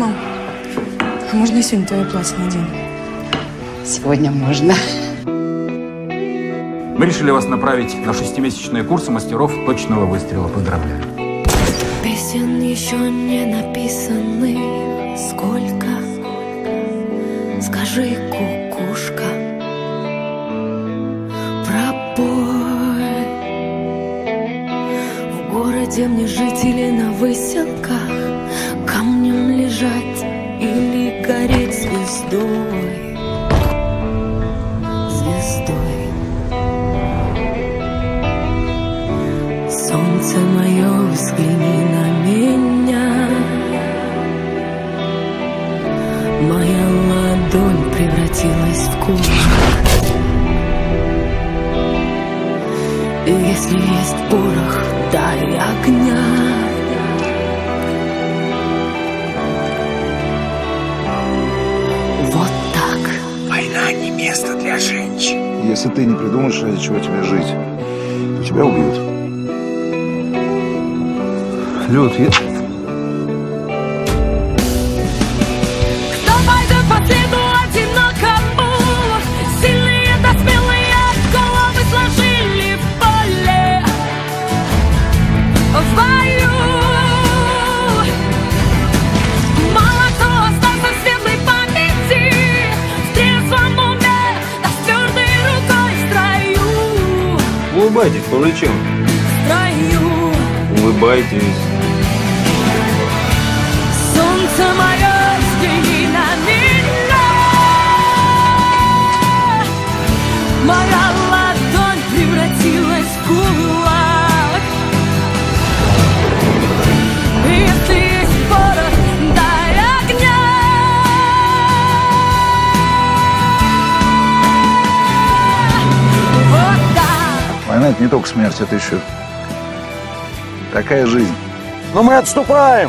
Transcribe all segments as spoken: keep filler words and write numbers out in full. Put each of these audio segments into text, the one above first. Мам, а можно я сегодня твое платье надену? Сегодня можно. Мы решили вас направить на шестимесячные курсы мастеров точного выстрела. Поздравляю. Песен еще не написаны. Сколько? Скажи, кукушка, пропой. В городе мне жители на выселках, камнем лежать или гореть звездой. Солнце мое, взгляни на меня. Моя ладонь превратилась в кулак. И если есть порох, дай огня. Вот так. Война не место для женщин. Если ты не придумаешь, ради чего тебе жить, то тебя убьют. Люд, я... Кто пойдет по свету одинокому? Сильные да смелые головы сложили в поле, в бою. Мало кто остался в светлой памяти, в трезвом уме, да с твердой рукой в строю. Улыбайтесь, повлечем. В строю. Улыбайтесь. Солнце мое, взгляни на меня. Моя ладонь превратилась в кулак. Если есть порох, дай огня. Вот так. Война — это не только смерть, это еще такая жизнь. Но мы отступаем.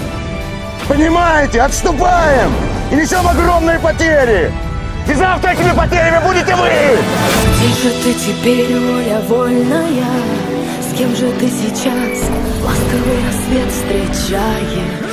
Понимаете, отступаем и несем огромные потери. И завтра этими потерями будете вы. Где же ты теперь, воля вольная? С кем же ты сейчас ласковый рассвет встречаешь?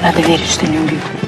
Надо верить, что не убьют.